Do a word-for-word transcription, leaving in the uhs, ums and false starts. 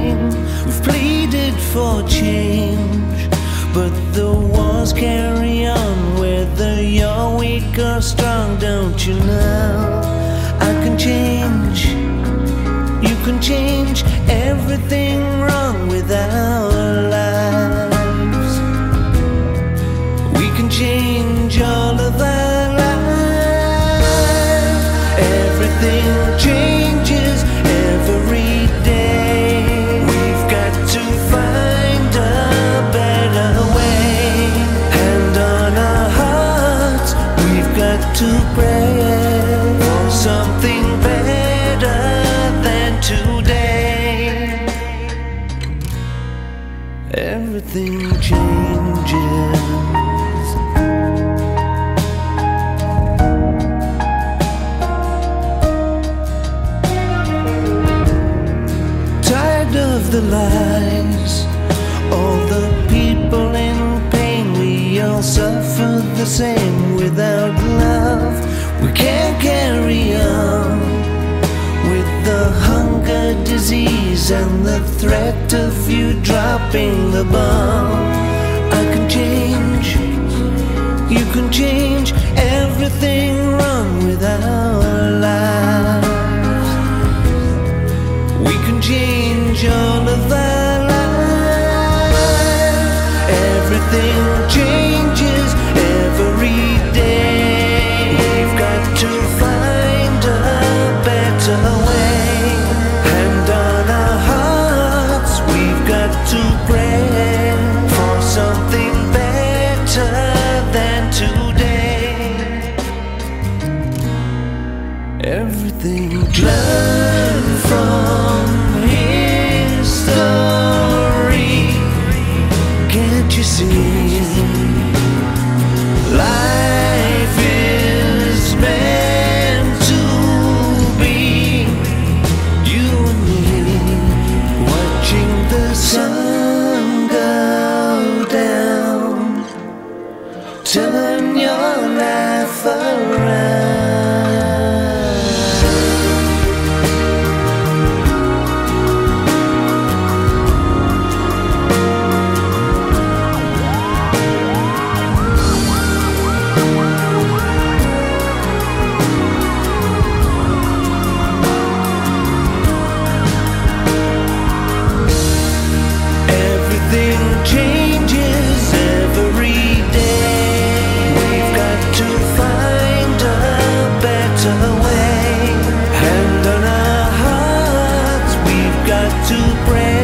game. We've pleaded for change, but the wars carry on. Whether you're weak or strong, don't you know? I can change, you can change everything wrong with our lives. We can change all of our lives. Everything changes every day. We've got to find a better way. Hand on our hearts, we've got to pray for something better than today. Everything changes. The lies, all the people in pain, we all suffer the same. Without love, we can't carry on. With the hunger disease and the threat of you dropping the bomb. I can change, you can change everything wrong with our lives. We can change all of our lives. Everything changes every day. We've got to find a better way. Hand on our hearts, we've got to pray for something better than today. Everything learn from story, can't you see? Life is meant to be you and me, watching the sun go down, turn your life around. Away. Hand on our hearts, we've got to pray.